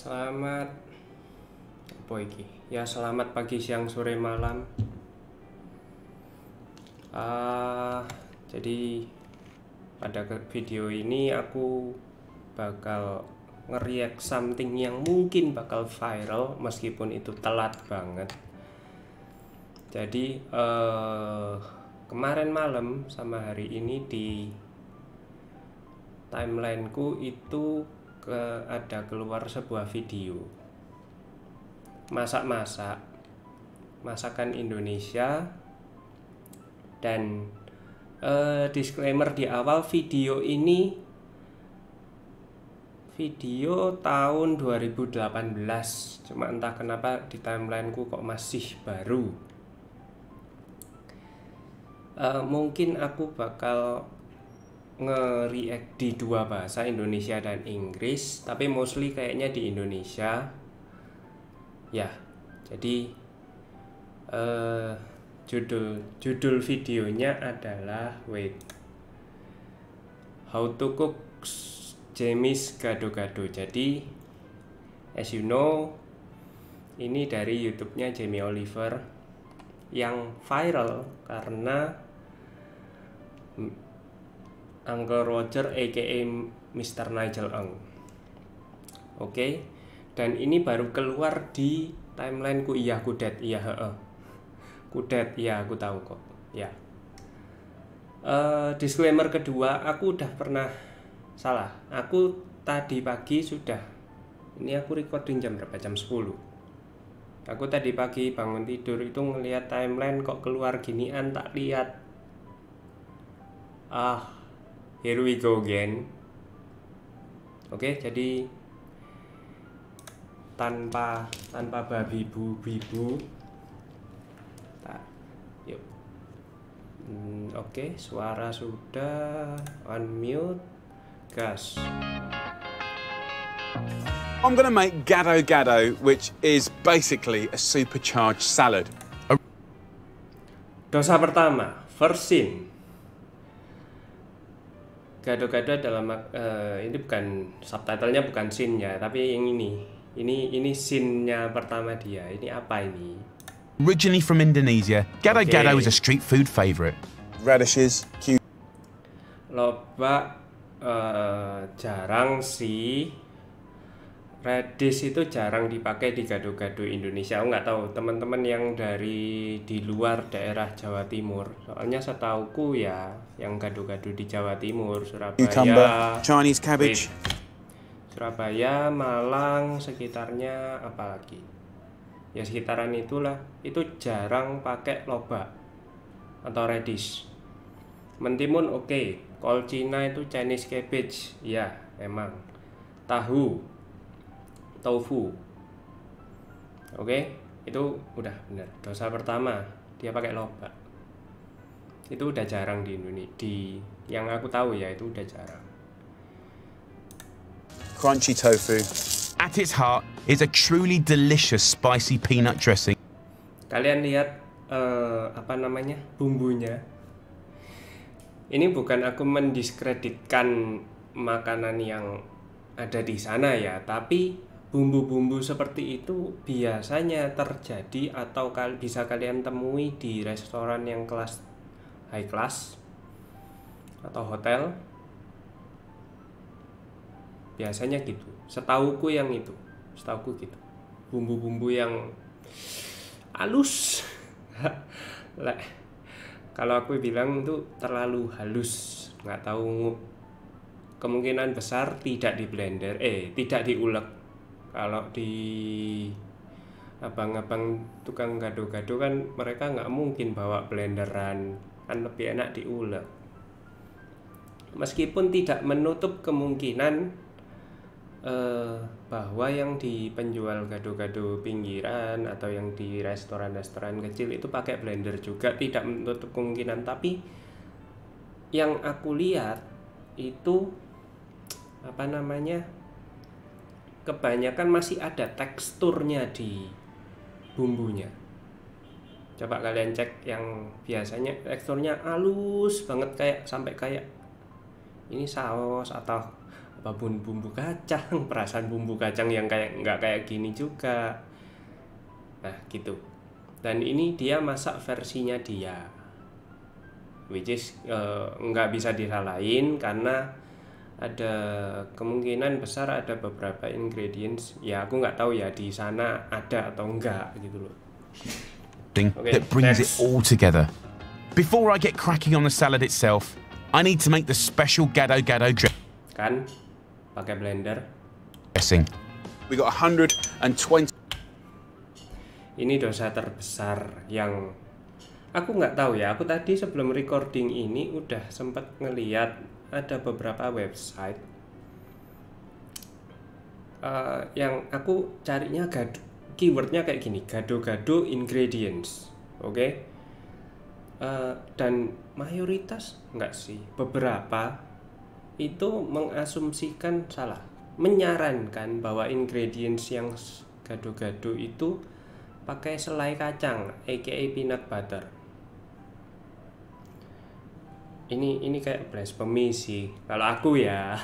Selamat apa iki? Ya selamat pagi, siang, sore, malam. Jadi pada video ini aku bakal nge-react something yang mungkin bakal viral meskipun itu telat banget. Jadi kemarin malam sama hari ini di timelineku itu ada keluar sebuah video masak-masak masakan Indonesia, dan disclaimer di awal, video ini video tahun 2018, cuma entah kenapa di timelineku kok masih baru. Mungkin aku bakal nge-react di dua bahasa, Indonesia dan Inggris, tapi mostly kayaknya di Indonesia ya. Jadi judul videonya adalah wait, how to cook Jamie's gado-gado. Jadi as you know, ini dari YouTube-nya Jamie Oliver yang viral karena Uncle Roger aka Mr. Nigel Ng. Oke. Dan ini baru keluar di timelineku. Iya, kudet. Iya, heeh. Kudet. Iya, aku tahu kok. Ya. Disclaimer kedua, aku udah pernah salah. Aku tadi pagi sudah. Ini aku recording jam berapa? Jam 10. Aku tadi pagi bangun tidur itu ngelihat timeline kok keluar ginian, tak lihat. Here we go again. Oke, jadi tanpa babi bu. Yuk. Oke, suara sudah unmute. Gas. I'm gonna make gado-gado, which is basically a supercharged salad. Dosa pertama, first sin. Gado-gado dalam ini bukan subtitlenya, bukan scene-nya, tapi yang ini scene-nya pertama dia. Ini apa ini? Originally from Indonesia, gado-gado is a street food favorite. Radishes, cute. Lobak jarang sih. Radish itu jarang dipakai di gado-gado Indonesia. Aku nggak tahu teman-teman yang dari di luar daerah Jawa Timur. Soalnya setauku ya, yang gado-gado di Jawa Timur, Surabaya, cucumber, Chinese cabbage, Surabaya, Malang, sekitarnya, apalagi ya sekitaran itulah, itu jarang pakai lobak atau radish. Mentimun oke, kol Cina itu Chinese cabbage, ya emang. Tofu, oke, itu udah bener. Dosa pertama, dia pakai lobak. Itu udah jarang di Indonesia. Yang aku tahu ya, itu udah jarang. Crunchy tofu. At its heart is a truly delicious spicy peanut dressing. Kalian lihat apa namanya, bumbunya. Ini bukan aku mendiskreditkan makanan yang ada di sana ya, tapi bumbu-bumbu seperti itu biasanya terjadi atau bisa kalian temui di restoran yang kelas high class atau hotel. Biasanya gitu. Setauku gitu. Bumbu-bumbu yang halus. Kalau aku bilang itu terlalu halus. Nggak tahu, kemungkinan besar tidak di blender, tidak diulek. Kalau di abang-abang tukang gado-gado kan mereka nggak mungkin bawa blenderan, kan lebih enak diulek. Meskipun tidak menutup kemungkinan bahwa yang di penjual gado-gado pinggiran atau yang di restoran-restoran kecil itu pakai blender juga, tidak menutup kemungkinan. Tapi yang aku lihat itu apa namanya, kebanyakan masih ada teksturnya di bumbunya. Coba kalian cek, yang biasanya teksturnya halus banget, kayak sampai kayak ini saus atau apapun bumbu kacang, perasaan bumbu kacang yang nggak kayak gini juga. Nah gitu. Dan ini dia masak versinya dia, which is nggak bisa disalahin karena ada kemungkinan besar ada beberapa ingredients ya aku nggak tahu ya di sana ada atau enggak gitu loh. Okay, that brings it all together. Before I get cracking on the salad itself, I need to make the special gado gado dressing. Kan pakai blender. Dressing. We got 120. Ini dosa terbesar yang aku nggak tahu ya. Aku tadi sebelum recording ini udah sempat ngeliat ada beberapa website yang aku carinya gado, keywordnya kayak gini, gado-gado ingredients, oke? Dan mayoritas nggak sih, beberapa itu mengasumsikan salah, menyarankan bahwa ingredients yang gado-gado itu pakai selai kacang, aka peanut butter. Ini kayak blasphemy sih kalau aku ya.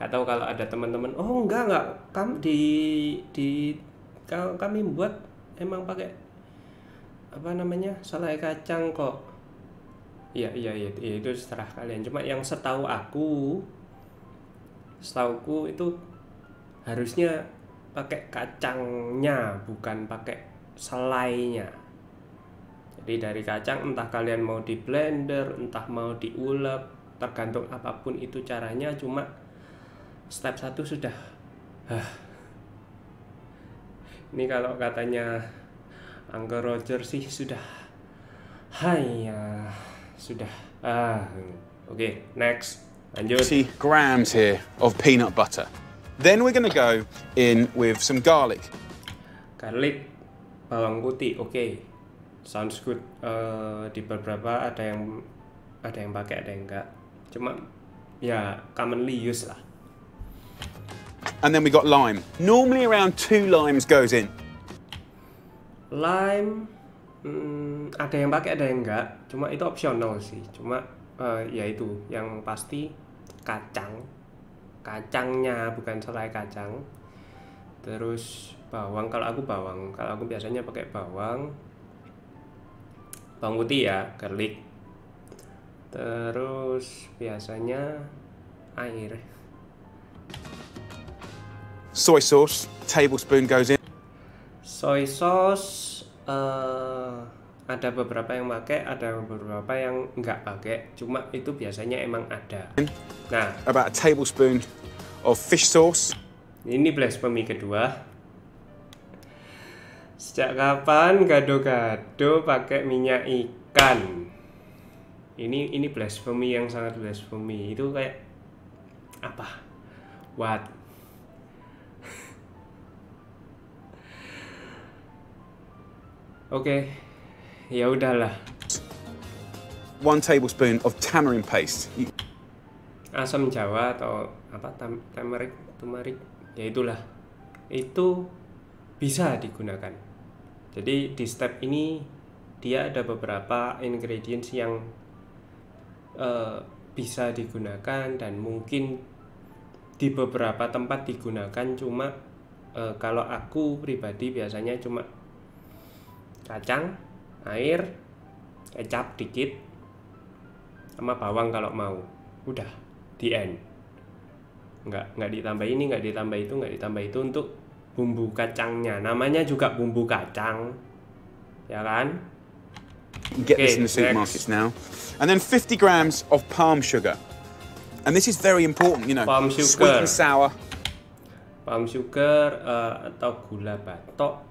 Atau kalau ada teman-teman, oh enggak, kamu kami buat emang pakai apa namanya selai kacang kok. Iya, itu seterah kalian. Cuma yang setauku itu harusnya pakai kacangnya, bukan pakai selainya. Jadi dari kacang entah kalian mau di blender, entah mau diulek, tergantung apapun itu caranya. Cuma step 1 sudah. Ini kalau katanya Uncle Roger sih sudah. Haiya, sudah. Okay, next. Lanjut. 50 grams here of peanut butter. Then we're gonna go in with some garlic. Garlic, bawang putih, okay, sounds good. Di beberapa ada yang pakai, ada yang enggak. Cuma ya commonly used lah. And then we got lime. Normally around 2 limes goes in. Lime, ada yang pakai, ada yang enggak. Cuma itu optional sih. Cuma ya itu yang pasti kacang. Kacangnya bukan selai kacang. Terus bawang, kalau aku biasanya pakai bawang putih ya, garlic. Terus biasanya air. Soy sauce, tablespoon goes in. Soy sauce ada beberapa yang pakai, ada beberapa yang nggak pakai. Cuma itu biasanya emang ada. Nah, about a tablespoon of fish sauce. Ini blasphemy kedua. Sejak kapan gado-gado pakai minyak ikan? Ini blasphemy yang sangat blasphemy. Itu kayak apa? What? Oke. Ya udahlah. 1 tablespoon of tamarind paste. Asam Jawa atau apa, turmeric, ya itulah. Itu bisa digunakan. Jadi di step ini dia ada beberapa ingredients yang bisa digunakan dan mungkin di beberapa tempat digunakan. Cuma kalau aku pribadi biasanya cuma kacang, air, kecap dikit, sama bawang kalau mau. Udah, the end. Nggak ditambah ini, nggak ditambah itu, nggak ditambah itu untuk bumbu kacangnya. Namanya juga bumbu kacang, ya kan? Get this in the supermarkets now. And then 50 grams of palm sugar. And this is very important, you know. Palm sugar. Sweet and sour. Palm sugar atau gula batok,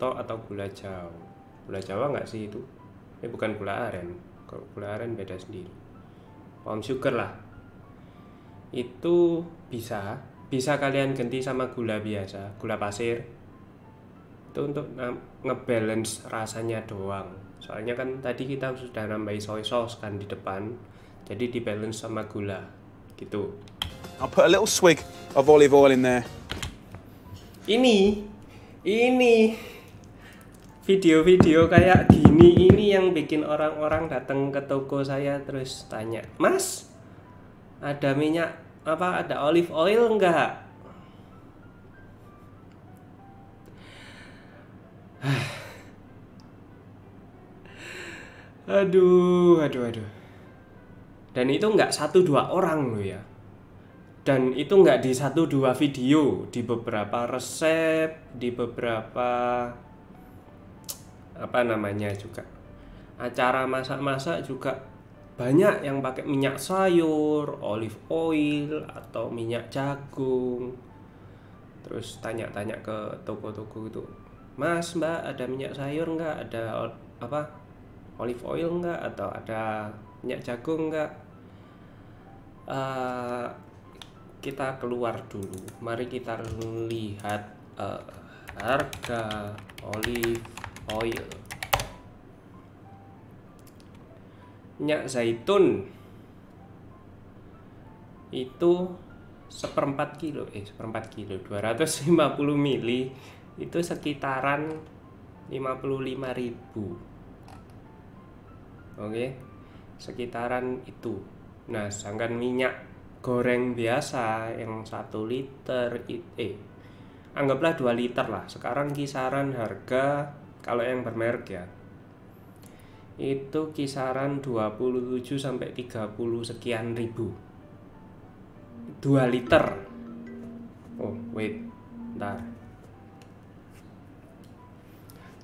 atau gula jawa. Gula Jawa nggak sih itu? Ini bukan gula aren. Kalau gula aren beda sendiri. Palm sugar lah. Itu bisa kalian ganti sama gula biasa, gula pasir. Itu untuk ngebalance rasanya doang. Soalnya kan tadi kita sudah nambahin soy sauce kan di depan, jadi dibalance sama gula. Gitu. I'll put a little swig of olive oil in there. Ini video-video kayak gini ini yang bikin orang-orang datang ke toko saya terus tanya, "Mas, ada minyak apa ada olive oil enggak? Aduh. Dan itu nggak satu dua orang loh ya. Dan itu nggak di satu dua video, di beberapa resep, di beberapa apa namanya juga acara masak-masak juga banyak yang pakai minyak sayur, olive oil atau minyak jagung. Terus tanya-tanya ke toko-toko itu, Mas, Mbak, ada minyak sayur nggak? Ada apa? Olive oil nggak? Atau ada minyak jagung nggak? Kita keluar dulu. Mari kita lihat harga olive oil. Minyak zaitun itu 1/4 kilo, 250 mili itu sekitaran 55.000. Oke, sekitaran itu. Nah, sedangkan minyak goreng biasa yang 1 liter, anggaplah 2 liter lah. Sekarang kisaran harga kalau yang bermerek ya, itu kisaran 27 sampai 30 sekian ribu. 2 liter. Oh, wait. Bentar.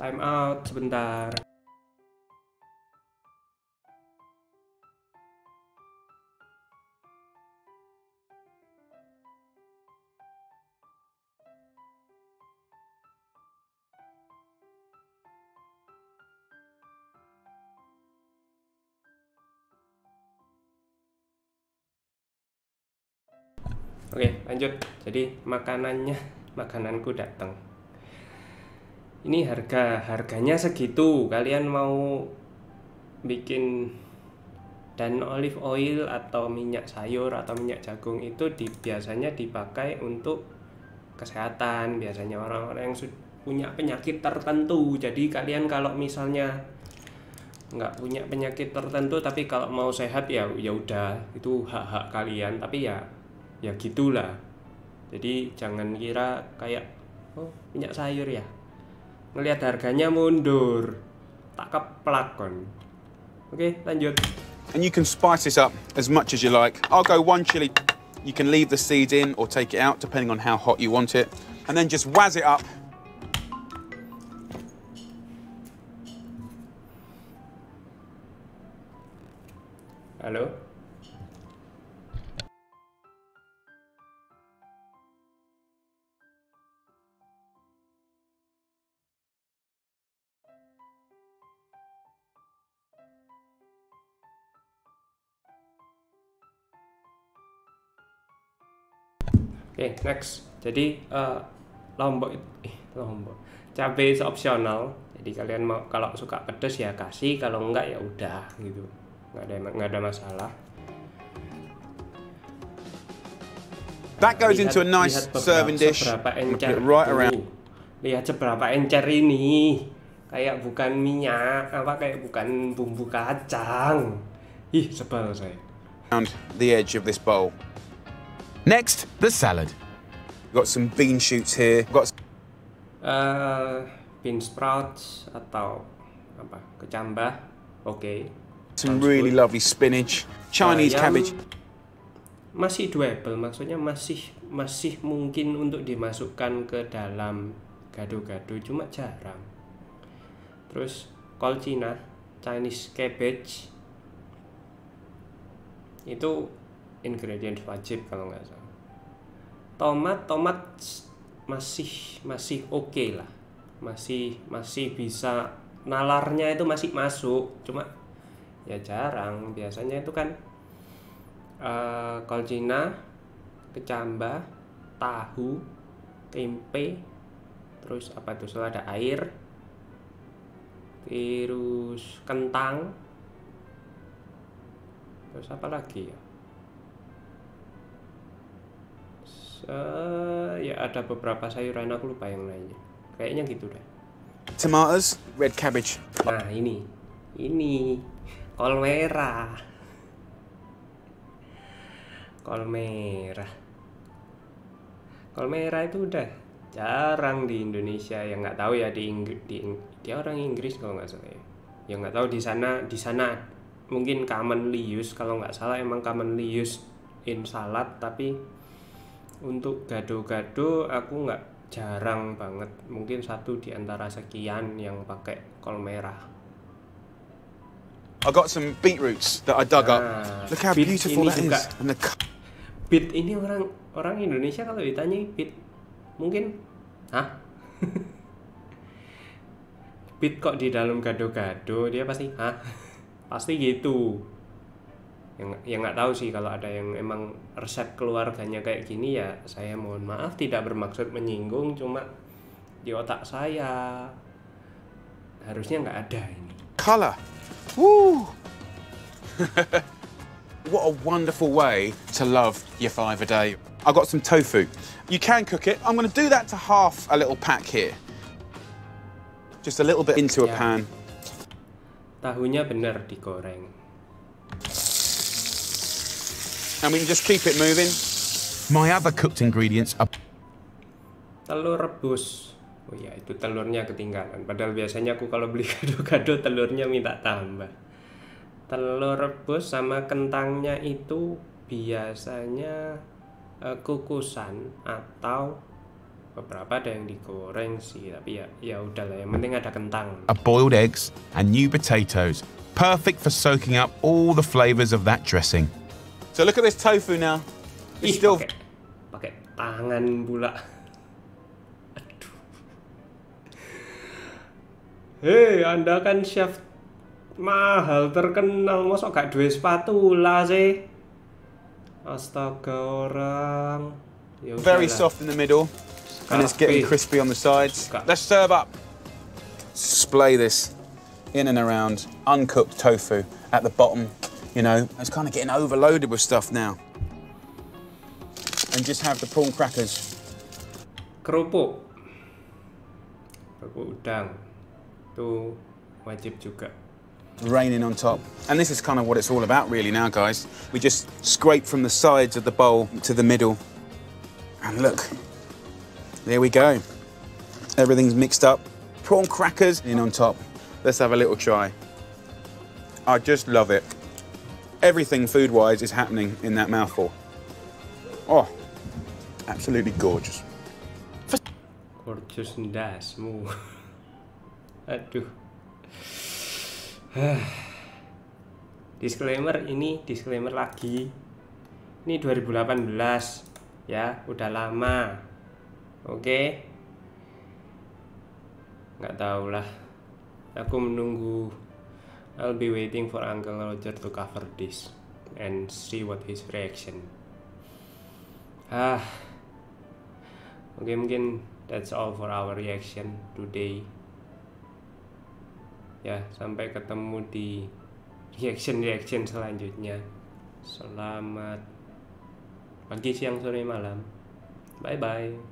Time out sebentar. Oke, lanjut. Jadi makananku datang. Ini harganya segitu. Kalian mau bikin dan olive oil atau minyak sayur atau minyak jagung itu biasanya dipakai untuk kesehatan. Biasanya orang-orang yang punya penyakit tertentu. Jadi kalian kalau misalnya nggak punya penyakit tertentu, tapi kalau mau sehat ya udah, itu hak-hak kalian. Tapi ya gitulah. Jadi jangan kira kayak, oh minyak sayur ya, ngelihat harganya mundur, tak keplak kon. Oke, lanjut. And you can spice this up as much as you like. I'll go 1 chili. You can leave the seeds in or take it out depending on how hot you want it, and then just wazz it up. Halo. Oke, next. Jadi cabai opsional. Jadi kalian mau, kalau suka pedas ya kasih, kalau enggak ya udah gitu. Nggak ada masalah. That goes into a nice serving dish. Lihat seberapa encer ini. Kayak bukan minyak, kayak bukan bumbu kacang. Ih, sebel saya. Around the edge of this bowl. Next, the salad. Got some bean shoots here. Got bean sprouts atau apa? Kecambah. Oke. Some really lovely spinach, Chinese cabbage. Masih doable, maksudnya masih mungkin untuk dimasukkan ke dalam gado-gado, cuma jarang. Terus kol Cina, Chinese cabbage. Itu ingredient wajib kalau nggak salah. Tomat masih oke lah, masih bisa, nalarnya itu masih masuk, cuma ya jarang. Biasanya itu kan kol Cina, kecambah, tahu, tempe, terus apa tuh, selalu ada air, terus kentang, terus apa lagi ya? Ya ada beberapa sayuran, aku lupa yang lainnya. Kayaknya gitu deh. Tomatoes, red cabbage. Nah, ini kol merah. Kol merah itu udah jarang di Indonesia, yang nggak tahu ya dia orang Inggris kalau nggak salah ya. Ya nggak tahu di sana mungkin commonly used, kalau nggak salah emang commonly used in salad, tapi untuk gado-gado aku nggak, jarang banget, mungkin satu di antara sekian yang pakai kol merah. I got some beetroots that I dug up. Look how beautiful that is. Beet ini orang Indonesia kalau ditanya beet mungkin hah? Beet kok di dalam gado-gado, dia pasti hah? Pasti gitu. Yang nggak tahu sih, kalau ada yang emang resep keluarganya kayak gini ya saya mohon maaf, tidak bermaksud menyinggung, cuma di otak saya harusnya nggak ada ini. Color. Woo. What a wonderful way to love your five a day. I got some tofu. You can cook it. I'm going to do that to half a little pack here. Just a little bit into a pan. Tahunya benar digoreng. And we can just keep it moving. My other cooked ingredients are telur rebus. Oh ya, itu telurnya ketinggalan. Padahal biasanya aku kalau beli gado-gado telurnya minta tambah. Telur rebus sama kentangnya itu biasanya kukusan atau beberapa ada yang digoreng sih, tapi ya udahlah, yang penting ada kentang. A boiled eggs and new potatoes. Perfect for soaking up all the flavors of that dressing. So look at this tofu now. It's still pakai tangan pula. Aduh. Hei, Anda kan chef mahal terkenal, masa gak duwe spatula sih? Astaga orang. Yaudah. Very soft in the middle and it's getting crispy on the sides. Let's serve up. Splay this in and around uncooked tofu at the bottom. You know, it's kind of getting overloaded with stuff now. And just have the prawn crackers. Kerupuk. Kerupuk udang. Itu wajib juga. Raining on top. And this is kind of what it's all about really now, guys. We just scrape from the sides of the bowl to the middle. And look, there we go. Everything's mixed up. Prawn crackers in on top. Let's have a little try. I just love it. Everything food-wise is happening in that mouthful. Oh, absolutely gorgeous. Gorgeous ndasmu. Aduh. Disclaimer, ini disclaimer lagi. Ini 2018, ya, udah lama. Oke. Nggak tahu lah. Aku menunggu. I'll be waiting for Uncle Roger to cover this and see what his reaction. Okay, mungkin that's all for our reaction today. Ya, sampai ketemu di reaction selanjutnya. Selamat pagi, siang, sore, malam. Bye bye.